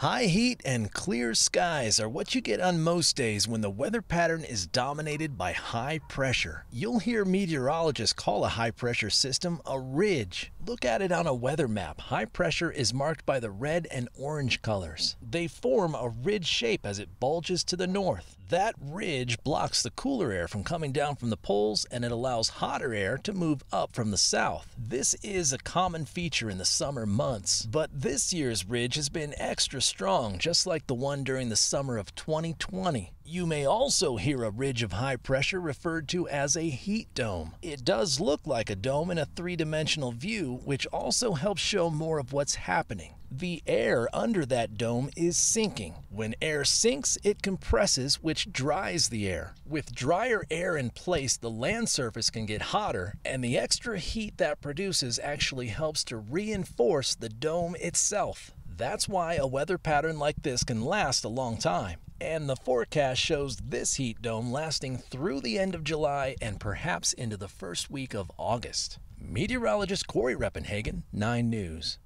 High heat and clear skies are what you get on most days when the weather pattern is dominated by high pressure. You'll hear meteorologists call a high pressure system a ridge. Look at it on a weather map. High pressure is marked by the red and orange colors. They form a ridge shape as it bulges to the north. That ridge blocks the cooler air from coming down from the poles, and it allows hotter air to move up from the south. This is a common feature in the summer months, but this year's ridge has been extra strong, just like the one during the summer of 2020. You may also hear a ridge of high pressure referred to as a heat dome. It does look like a dome in a three-dimensional view, which also helps show more of what's happening. The air under that dome is sinking. When air sinks, it compresses, which dries the air. With drier air in place, the land surface can get hotter, and the extra heat that produces actually helps to reinforce the dome itself. That's why a weather pattern like this can last a long time. And the forecast shows this heat dome lasting through the end of July and perhaps into the first week of August. Meteorologist Corey Reppenhagen, 9 News.